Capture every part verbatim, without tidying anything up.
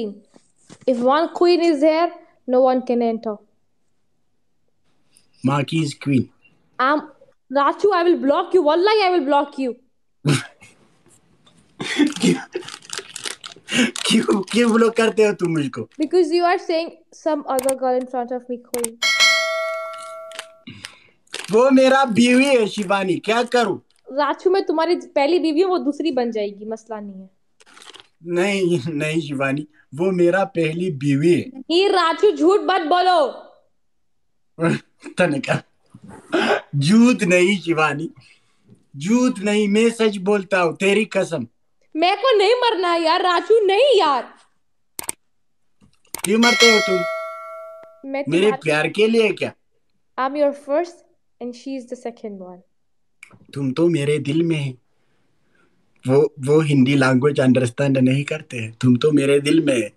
If one queen is here, no one can enter. Maki is queen. Um, Rachu, I will block you. Wallahi, I will block you. Why block me? Because you are saying some other girl in front of me queen. वो मेरा बीवी है शिवानी, क्या करूं? राचू मैं तुम्हारी पहली बीवी हूं, वो दूसरी बन जाएगी, मसला नहीं है। नहीं नहीं शिवानी, वो मेरा पहली बीवी है। नहीं राचू, झूठ मत बोलो। तनिका झूठ नहीं शिवानी, झूठ नहीं, मैं सच बोलता हूँ, तेरी कसम। मैं को नहीं मरना यार राचू, नहीं यार। क्यों मरते हो तुम? मेरे प्यार के लिए क्या? I'm your first and she is the second one. तुम तो मेरे दिल में है। वो वो हिंदी लैंग्वेज अंडरस्टैंड नहीं करते हैं। तुम तो मेरे दिल में है।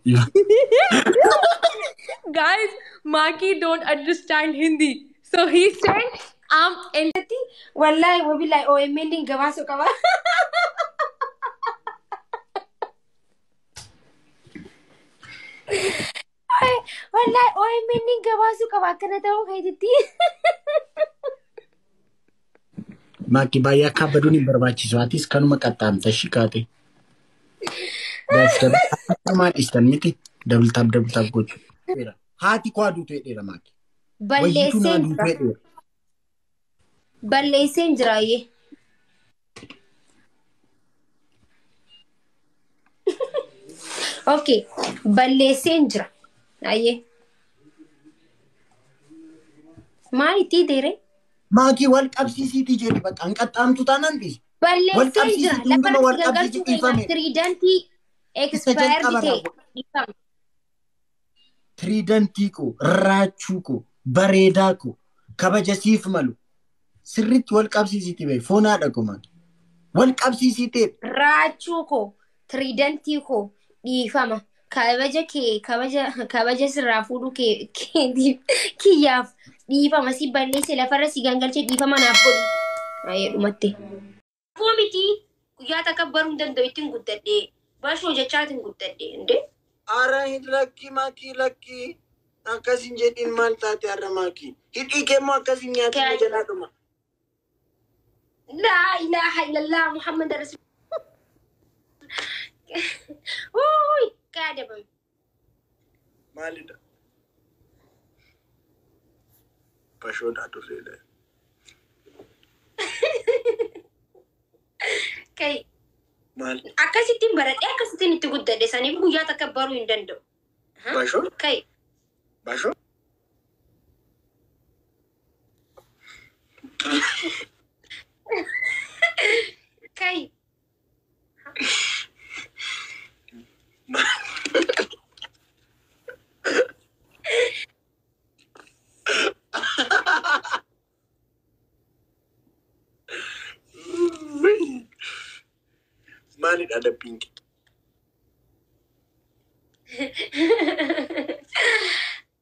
Guys, Maki don't understand Hindi, so he said, "I'm empathy." Wallahi, वो भी like, "Oh, I'm meaning gawaso kawa." Wallahi, "Oh, I'm meaning gawaso kawa." करना तो वो कहीं देती। Maki baya kabaruni barbachi swati skanuma katam tashikati. That's the man is the miti double tap double tap good. Hati quadu to it, Maki. Balay Sandra. Balay Sandra. Okay. Balay Sandra. Aye. My tea, dear. Maki World Cup C C T J, but Anka Tam to Tanandi. Well, let's say the World Cup C C T J. Tridenti expired. Tridentico, Rachuko, Baredako, Kabajasif Malu. Srit World Cup C C T J, Fonada Command. World Cup C C T J. Rachuko, Tridentico, Ifama, Kavajaki, Kavaja, Kavajas Rafudu K. Kiyaf. Diva masih balai sila farah si gangal che diva mana pun. Ayat umati. Kau miti, kau yata kabarum dan doi tinggut tadi. Basu jaca tinggut tadi, ende? Arah hit laki maki laki. Akasin jadi mal tati arah maki. Hit ikemu akasin nyati majalah rumah. La ilaha illallah Muhammad Rasul. Oi, kada bang. Malida. Pasho datu sele. Kay. Mal. Akasitin barat, eh akasitin itu gudda desa ni buya tak baru indendo. Pasho? Kay. Pasho? Kay. Malik ada pink.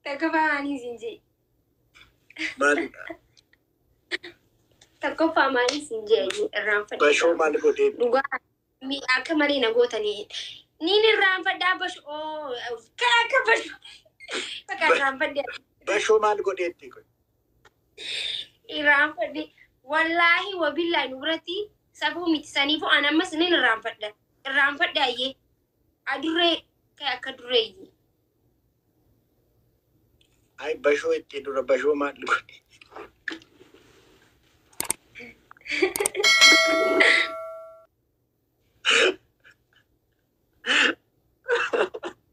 Tak kepahani sinji. Malik. Tak kepahani sinji ni rampa. Basho malik otet. Gua mi aku mari nago tani. Ni ni rampa dah basho. Oh, kak basho. Kak rampa dia. Basho malik otet ni kau. I rampa ni. Wallahi wabillahi nurati. Sabu mitisani po ana mas ni rampat da rampat da ye adure kaya kadure ye ai basho itti dura basho mat lu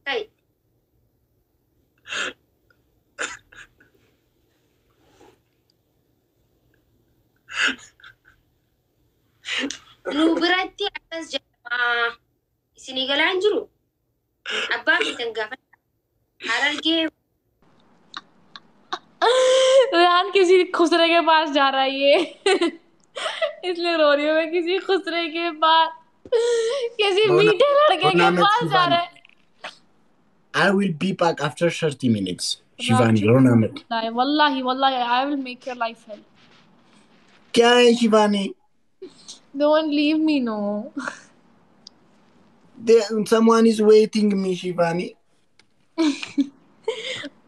kai Nu berarti atas jemaah sini galan juru. Abang kita enggak harar ke रान किसी खुसरे के पास जा रहा है ये इसलिए रो रही हूँ मैं किसी खुसरे के पास किसी मीठे लड़के के पास जा रहा है. I will be back after thirty minutes. Shivani, रो ना मत. Wallahi, wallahi, I will make your life hell. क्या है Shivani? Don't leave me, no. There, someone is waiting me, Shivani.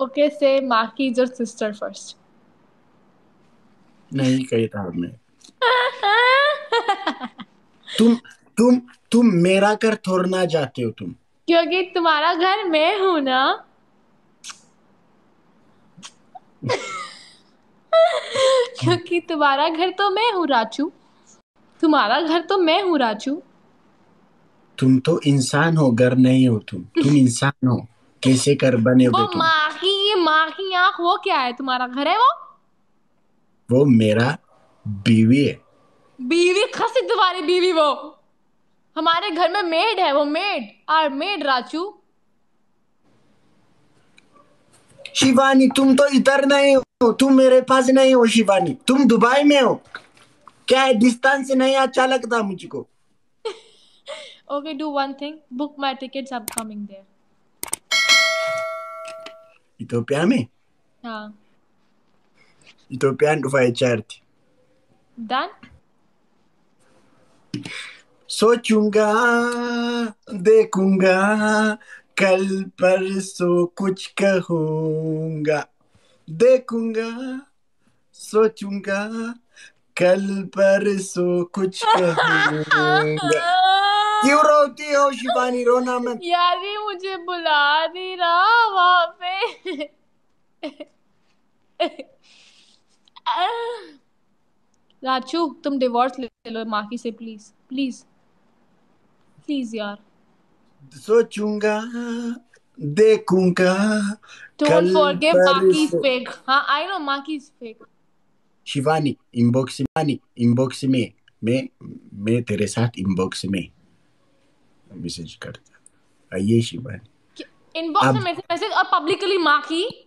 Okay, say Maki is your sister first. नहीं कही था हमने. तुम तुम तुम मेरा घर थोड़ना जाते हो तुम. क्योंकि तुम्हारा घर मैं हूँ ना. क्योंकि तुम्हारा घर तो मैं हूँ राचू. तुम्हारा घर तो मैं हूँ राचू. तुम तो इंसान हो, घर नहीं हो तुम. तुम इंसान हो, कैसे कर बने हो तुम? माही माही आँख वो क्या है? तुम्हारा घर है वो? वो मेरा बीवी है. बीवी खसी तुम्हारी बीवी. वो हमारे घर में मेड है. वो maid or maid Rachu. Shivani तुम तो इधर नहीं हो, तुम मेरे पास नहीं हो शिवानी. तुम दुबई में हो. क्या है, डिस्टेंस नहीं अच्छा लगता मुझको. Okay, do one thing, book my tickets, I am coming there. Ethiopia में? हां, इथोपिया दुबई चार्ट. डन. सोचूंगा, देखूंगा, कल परसों कुछ कहूंगा. देखूंगा, सोचूंगा, कल परसों कुछ कहूंगा. क्यों रोती हो शिवानी? रोना मत यार, ये मुझे बुला नहीं रहा वहां पे. राचू तुम डिवोर्स ले लो माकी से, प्लीज प्लीज प्लीज यार. सोचूंगा, देखूंगा. Don't forget Maki is fake. हां I know Maki is fake. Shivani inbox में, इनबॉक्स में मैं मैं तेरे साथ इनबॉक्स में मैसेज करता. आइए शिवानी, इनबॉक्स में मैसेज और पब्लिकली माकी.